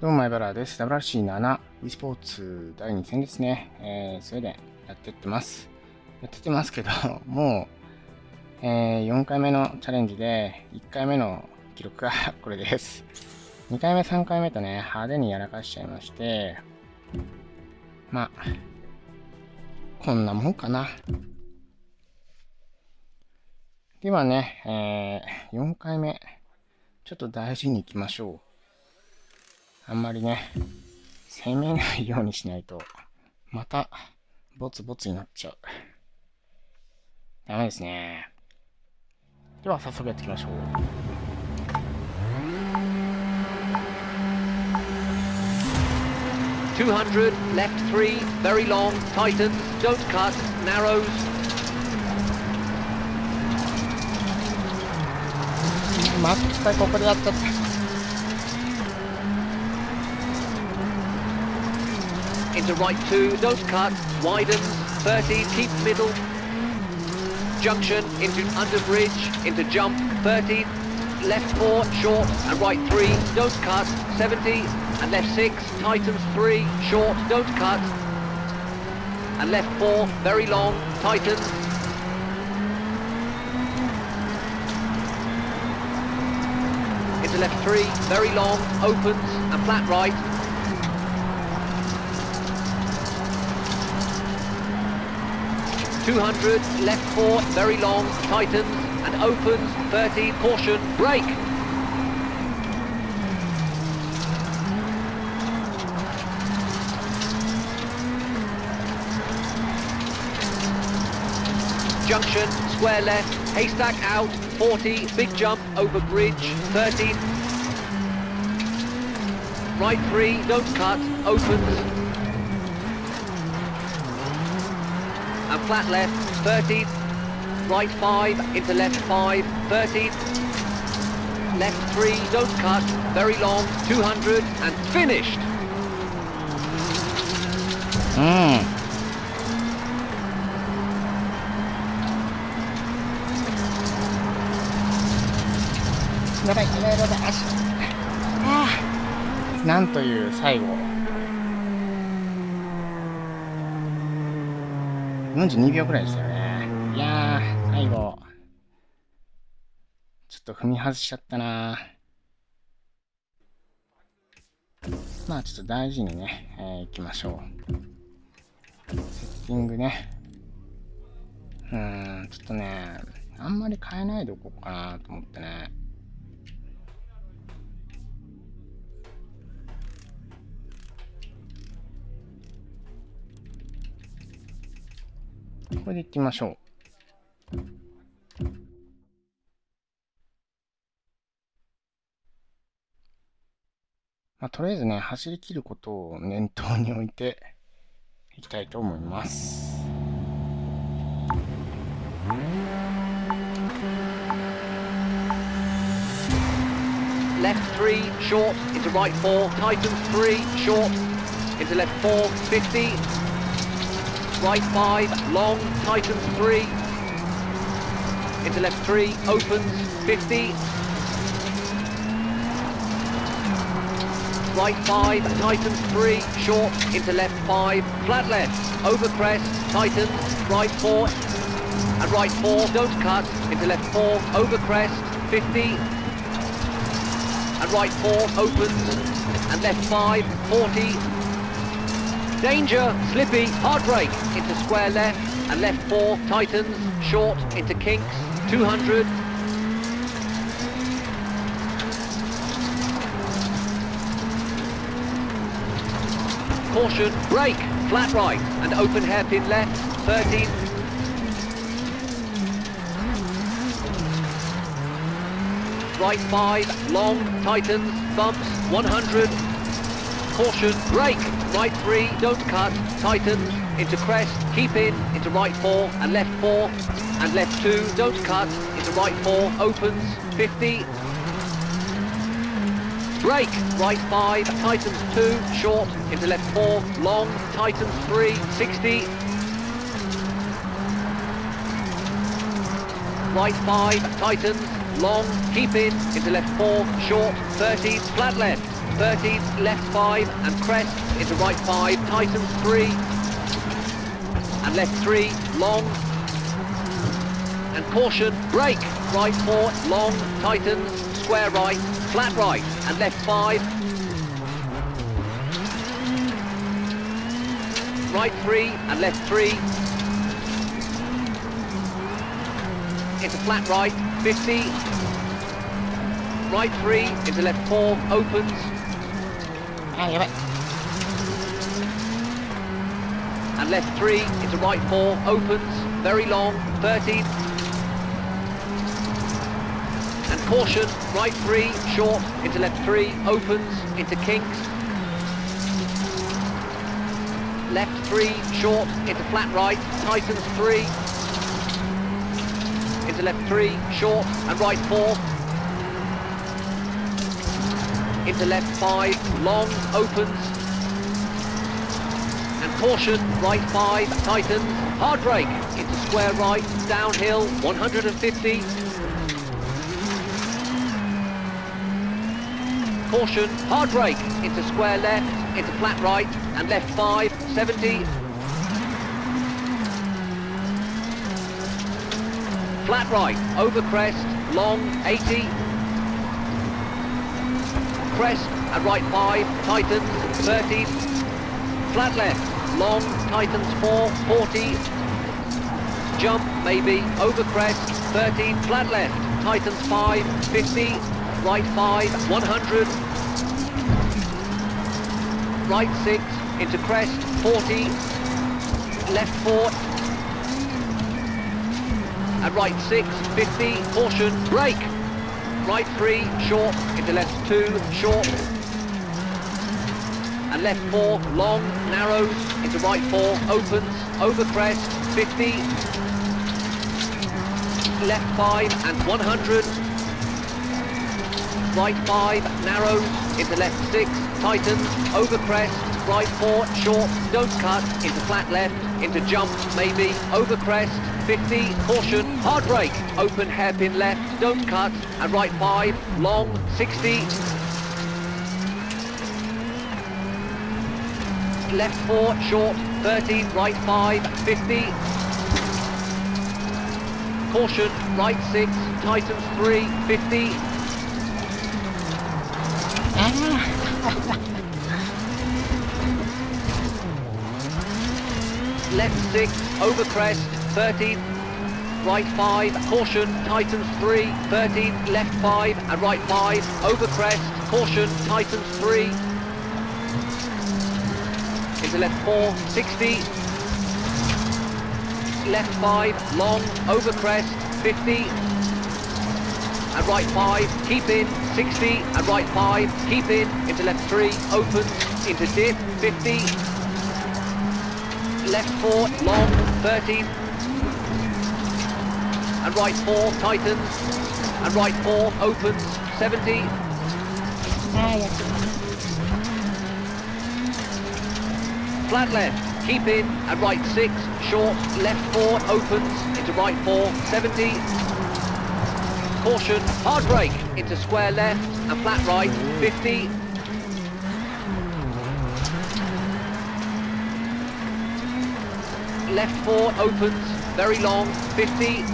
どうも、エバラです。WRC7、e スポーツ第2戦ですね。スウェーデンやってますけど、もう、4回目のチャレンジで、1回目の記録がこれです。2回目、3回目とね、派手にやらかしちゃいまして、まあ、こんなもんかな。ではね、4回目、ちょっと大事に行きましょう。あんまりね、攻めないようにしないと、また、ボツボツになっちゃう。ダメですね。では、早速やっていきましょう。200、left three, very long, tightens, don't cut, narrows.全くここでやっちゃった。Into right two, don't cut, widens, 30, keep middle, junction, into under bridge, into jump, 30, left four, short, and right three, don't cut, 70, and left six, tightens three, short, don't cut, and left four, very long, tightens. Into left three, very long, opens, and flat right. .200, left four, very long, tightens and opens, 30, caution, brake. Junction, square left, haystack out, 40, big jump, over bridge, 30. Right three, don't cut, opens. And flat left, 30, right 5, into left 5, 30, left 3, don't cut, very long, 200, and finished!なんという最後。42秒くらいでしたよね。いやー、最後。ちょっと踏み外しちゃったな。まあ、ちょっと大事にね、行きましょう。セッティングね。ちょっとね、あんまり変えないでおこうかなと思ってね。これでいってみましょう。まあ、とりあえずね、走り切ることを念頭に置いていきたいと思います。Left three, short, into right four, tightens three, short, into left four, 50. Right five, long, tightens three, into left three, opens, 50. Right five, tightens three, short, into left five, flat left, over crest, tightens, right four, and right four, don't cut, into left four, over crest, 50, and right four, opens, and left five, 40. Danger, slippy, hard brake, into square left, and left four, tightens, short, into kinks, 200. Caution, brake, flat right, and open hairpin left, 30. Right five, long, tightens, bumps, 100. Caution, brake, right three, don't cut, tightens, into crest, keep in, into right four, and left two, don't cut, into right four, opens, 50. Brake, right five, tightens two, short, into left four, long, tightens three, 60. Right five, tightens, long, keep in, into left four, short, 30, flat left. 13's left 5 and crest into right 5, tightens 3 and left 3, long and caution, brake, right 4, long, tightens, square right, flat right and left 5, right 3 and left 3 into flat right, 50, right 3 into left 4, opens. And left 3 into right 4, opens, very long, 13. And caution, right 3, short, into left 3, opens, into kinks. Left 3, short, into flat right, tightens 3. Into left 3, short, and right 4. Into left 5, long, opens. Caution, right 5, tightens, hard brake, into square right, downhill, 150. Caution, hard brake, into square left, into flat right, and left 5, 70. Flat right, over crest, long, 80. Crest, and right 5, tightens, 30. Flat left. Long, tightens 4, 40, jump maybe, over crest, 13, flat left, tightens 5, 50, right 5, 100, right 6, into crest, 40, left 4, and right 6, 50, caution, brake, right 3, short, into left 2, short, and left 4, long, narrows, into right 4, opens, over crest, 50, left 5 and 100, right 5, narrows, into left 6, tightens, over crest, right 4, short, don't cut, into flat left, into jump, maybe, over crest, 50, caution, hard brake, open hairpin left, don't cut, and right 5, long, 60, left 4, short, 13, right 5, 50. Caution, right 6, tightens 3, 50. Left 6, over crest, 13. Right 5, caution, tightens 3, 13. Left 5 and right 5, over crest, caution, tightens 3. Into left 4, 60, left 5, long, over crest, 50, and right 5, keep in, 60, and right 5, keep in, into left 3, opens, into dip, 50, left 4, long, 30, and right 4, tightens, and right 4, opens, 70, flat left, keep in, and right 6, short, left 4, opens, into right 4, 70. Caution, hard brake, into square left, and flat right, 50. Left 4, opens, very long, 50.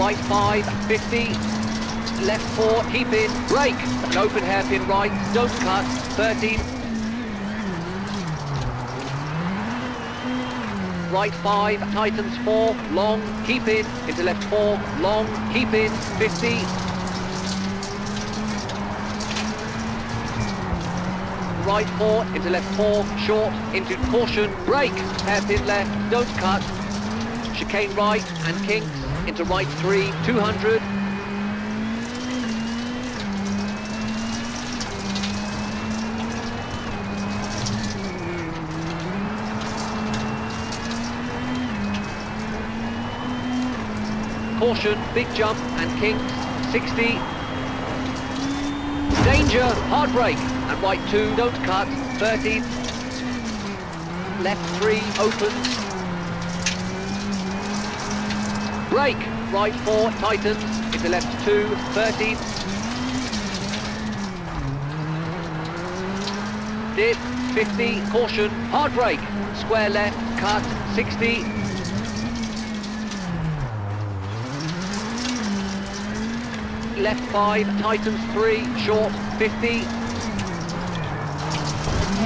Right 5, 50. Left 4, keep in, brake, an open hairpin right, don't cut, 13. Right 5, tightens 4, long, keep in, into left 4, long, keep in, 50. Right 4, into left 4, short, into caution, brake, hairpin left, don't cut, chicane right and kinks, into right 3, 200. Caution, big jump and kinks, 60. Danger, hard brake, and right 2, don't cut, 30. Left 3, opens. Brake, right four, tightens, into left two, 30. Dip, 50, caution, hard brake, square left, cut, 60. Left five, tightens three, short, 50.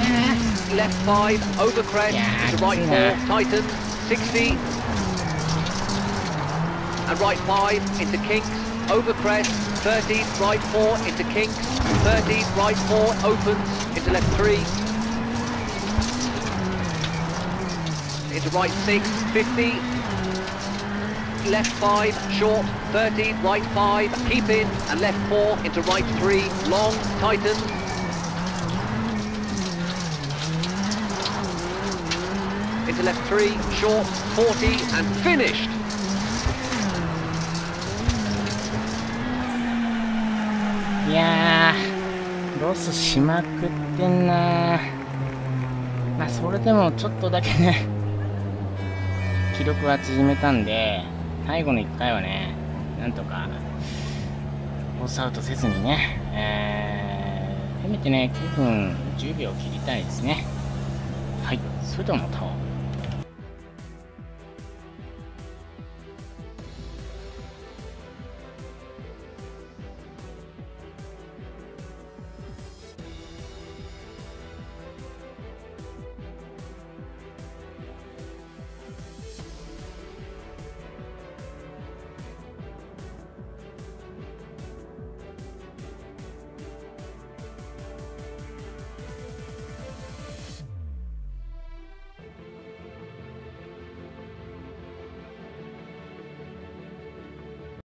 Yeah. Left five, over crest, yeah, to right four, that. Tightens, 60. And right five, into kinks, over crest, 30, right four, into kinks, 30, right four, opens, into left three. Into right six, 50. Left five, short, 30, right five, keep in, and left four, into right three, long, tightens. Into left three, short, 40, and finished. Yeah, ロスしまくってんな。まあそれでもちょっとだけね記録は縮めたんで、最後の1回はねなんとかコースアウトせずにね、せめてね9分10秒切りたいですね。はい、それではまた。